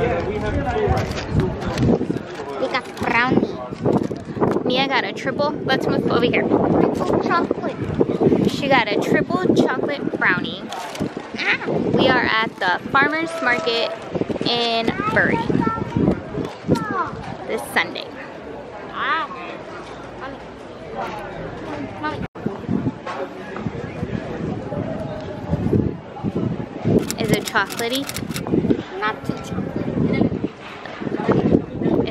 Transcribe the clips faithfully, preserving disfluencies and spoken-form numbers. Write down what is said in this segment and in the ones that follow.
We got the brownie. Mia got a triple. Let's move over here. Triple chocolate. She got a triple chocolate brownie. We are at the farmer's market in Bury this Sunday. Is it chocolatey? Not too chocolatey.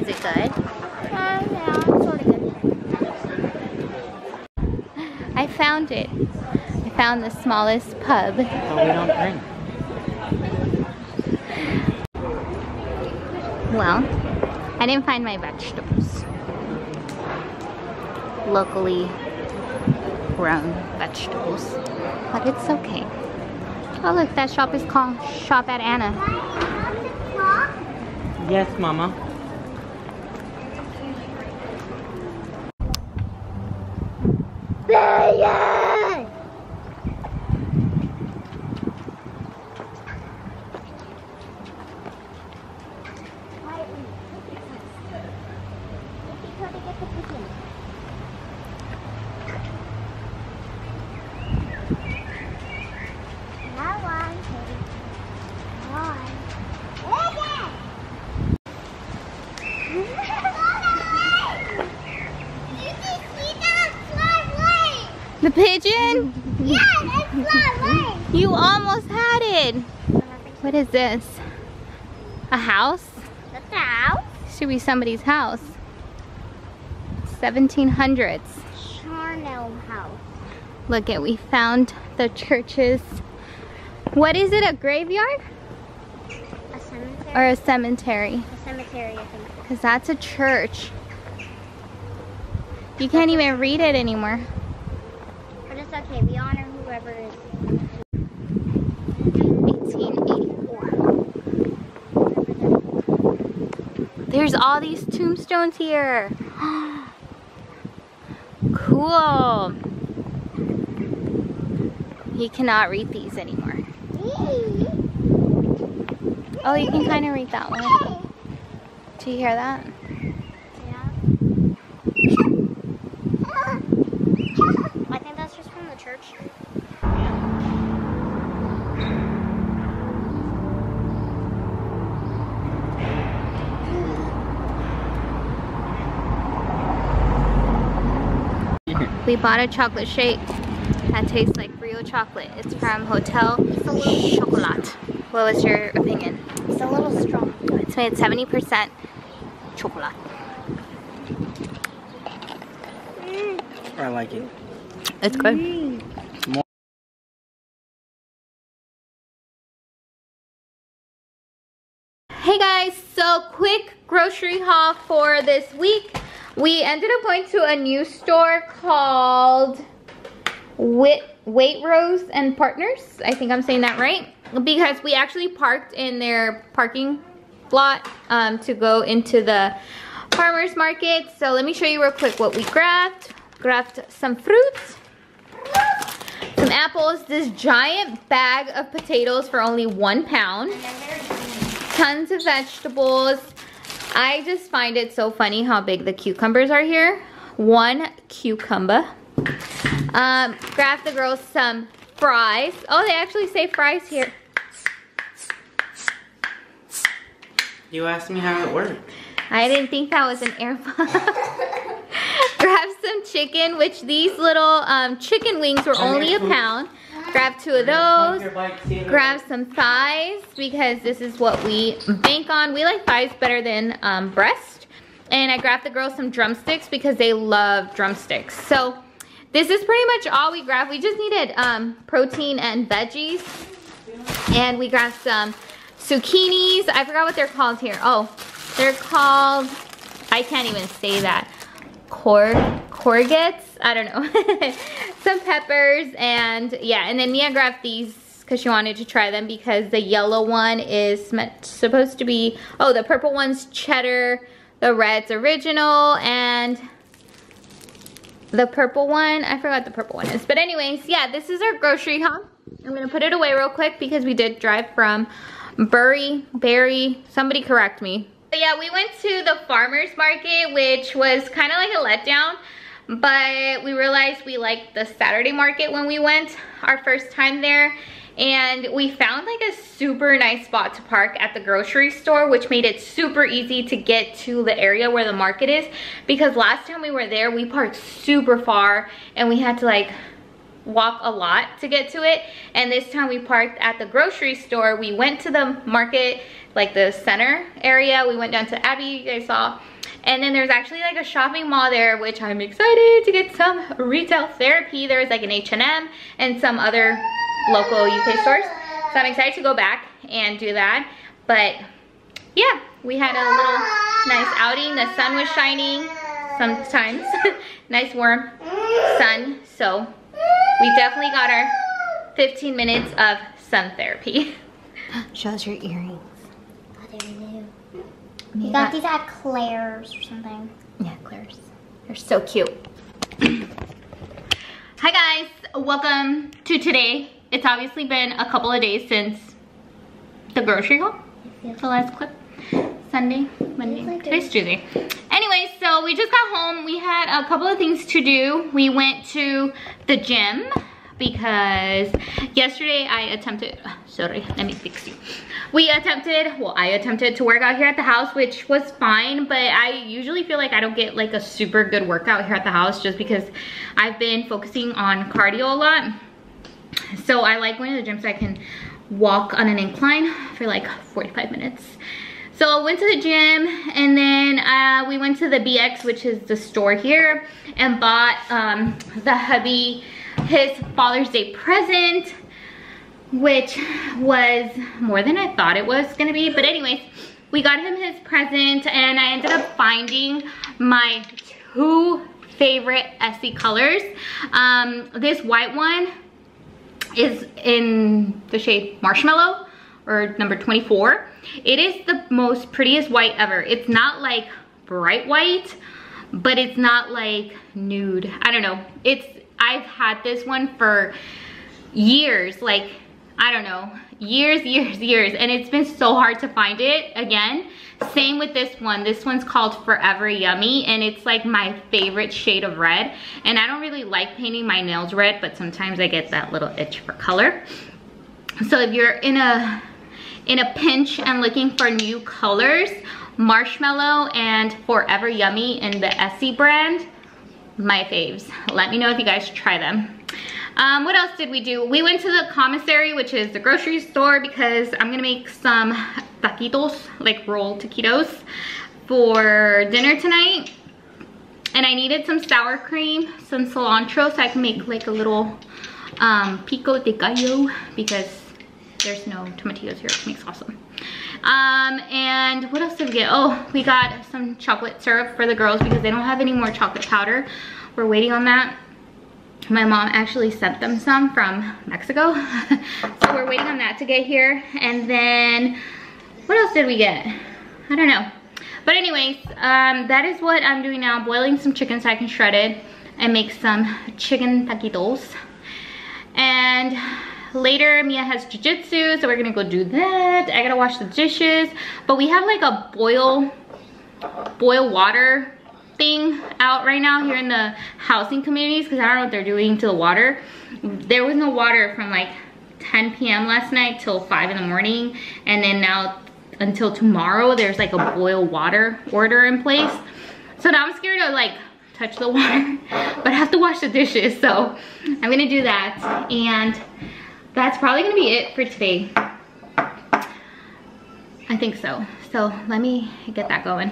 Is it good? Uh, yeah, it's sort of good. I found it. I found the smallest pub. But we don't drink. Well, I didn't find my vegetables. Locally grown vegetables, but it's okay. Oh look, that shop is called Shop at Anna. Yes, Mama. The pigeon? Yes, it's not right. You almost had it. What is this? A house? That's a house. Should be somebody's house. seventeen hundreds. Charnel house. Look at, we found the church's. What is it? A graveyard? A cemetery. Or a cemetery. A cemetery, I think. Because that's a church. You can't even read it anymore. Okay, we honor whoever is. eighteen eighty-four. There's all these tombstones here. Cool. You cannot read these anymore. Oh, you can kind of read that one. Do you hear that? We bought a chocolate shake that tastes like real chocolate. It's from Hotel Chocolat. What was your opinion? It's a little strong. It's made seventy percent chocolate. Mm. I like it. It's good. Mm. Hey guys, so quick grocery haul for this week. We ended up going to a new store called Waitrose and Partners. I think I'm saying that right. Because we actually parked in their parking lot um, to go into the farmer's market. So let me show you real quick what we grabbed. Grabbed some fruits, some apples, this giant bag of potatoes for only one pound. Tons of vegetables. I just find it so funny how big the cucumbers are here. One cucumber. Um, grabbed the girls some fries. Oh, they actually say fries here. You asked me how it worked. I didn't think that was an air pump. Grabbed some chicken, which these little um, chicken wings were only a pound. Grabbed two of those. Grabbed some thighs because this is what we bank on. We like thighs better than um, breast. And I grabbed the girls some drumsticks because they love drumsticks. So this is pretty much all we grabbed. We just needed um, protein and veggies. And we grabbed some zucchinis. I forgot what they're called here. Oh, they're called, I can't even say that. Cor corgets? I don't know. Some peppers, and yeah, and then Mia grabbed these because she wanted to try them because the yellow one is meant, supposed to be, oh, the purple one's cheddar, the red's original, and the purple one, I forgot the purple one is. But anyways, yeah, this is our grocery haul. I'm gonna put it away real quick because we did drive from Bury, Barry, somebody correct me. But yeah, we went to the farmer's market, which was kind of like a letdown, but we realized we liked the Saturday market when we went our first time there. And we found like a super nice spot to park at the grocery store, which made it super easy to get to the area where the market is, because last time we were there, we parked super far and we had to like walk a lot to get to it. And this time we parked at the grocery store. We went to the market, like the center area. We went down to Abbey, you guys saw. And then there's actually like a shopping mall there, which I'm excited to get some retail therapy. There's like an H and M and some other local U K stores. So I'm excited to go back and do that. But yeah, we had a little nice outing. The sun was shining sometimes. Nice warm sun. So we definitely got our fifteen minutes of sun therapy. Show us your earrings. Oh, they're new. You yeah. got these at Claire's or something. Yeah, Claire's. They're so cute. Hi guys, welcome to today. It's obviously been a couple of days since the grocery haul. Yes. The last clip. Sunday, Monday, like today's Tuesday. Anyway, so we just got home. We had a couple of things to do. We went to the gym because yesterday I attempted, sorry, let me fix you. We attempted, well, I attempted to work out here at the house, which was fine, but I usually feel like I don't get like a super good workout here at the house just because I've been focusing on cardio a lot. So I like going to the gym so I can walk on an incline for like forty-five minutes. So I went to the gym and then uh, we went to the B X, which is the store here, and bought um, the hubby his Father's Day present, which was more than I thought it was gonna be. But anyways, we got him his present and I ended up finding my two favorite Essie colors. Um, this white one is in the shade Marshmallow, or number twenty-four. It is the most prettiest white ever. It's not like bright white, but it's not like nude. I don't know. It's I've had this one for years, like I don't know, years, years, years, and it's been so hard to find it again. Same with this one. This one's called Forever Yummy, and it's like my favorite shade of red. And I don't really like painting my nails red, but sometimes I get that little itch for color. So if you're in a in a pinch and looking for new colors, Marshmallow and Forever Yummy in the Essie brand, my faves. Let me know if you guys try them. Um, what else did we do? We went to the commissary, which is the grocery store, because I'm gonna make some taquitos, like roll taquitos, for dinner tonight. And I needed some sour cream, some cilantro, so I can make like a little um, pico de gallo, because there's no tomatillos here, which makes awesome. Um, and what else did we get? Oh, we got some chocolate syrup for the girls because they don't have any more chocolate powder. We're waiting on that. My mom actually sent them some from Mexico. So we're waiting on that to get here. And then what else did we get? I don't know. But anyways, um, that is what I'm doing now. I'm boiling some chicken so I can shred it and make some chicken taquitos. And later Mia has jiu-jitsu, so we're gonna go do that. I gotta wash the dishes. But we have like a boil, boil water thing out right now here in the housing communities, because I don't know what they're doing to the water. There was no water from like ten p m last night till five in the morning, and then now until tomorrow there's like a boil water order in place. So now I'm scared to like touch the water, but I have to wash the dishes, so I'm gonna do that. And that's probably gonna be it for today, I think. So so let me get that going.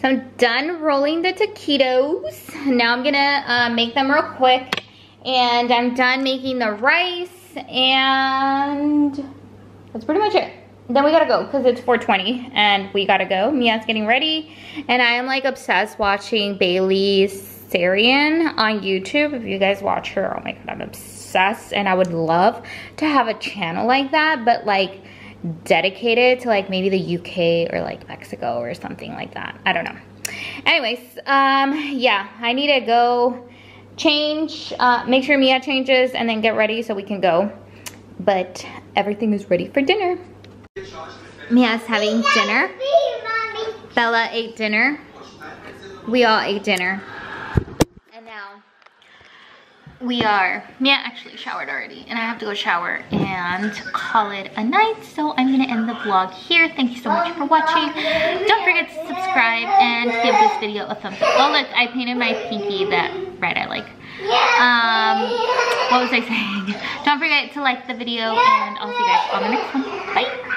So I'm done rolling the taquitos. Now I'm gonna uh, make them real quick. And I'm done making the rice, and that's pretty much it. Then we gotta go, cause it's four twenty and we gotta go. Mia's getting ready. And I am like obsessed watching Bailey Sarian on YouTube. If you guys watch her, oh my God, I'm obsessed. And I would love to have a channel like that, but like dedicated to like maybe the U K or like Mexico or something like that. I don't know. Anyways, um, yeah, I need to go change, uh, make sure Mia changes and then get ready so we can go. But everything is ready for dinner. Mia's having dinner. Bella ate dinner. We all ate dinner. And now we are, Mia actually showered already and I have to go shower and call it a night. So I'm gonna end the vlog here. Thank you so much for watching. Don't forget to subscribe and give this video a thumbs up. Oh look, I painted my pinky that red I like. Um, what was I saying? Don't forget to like the video and I'll see you guys on the next one. Bye.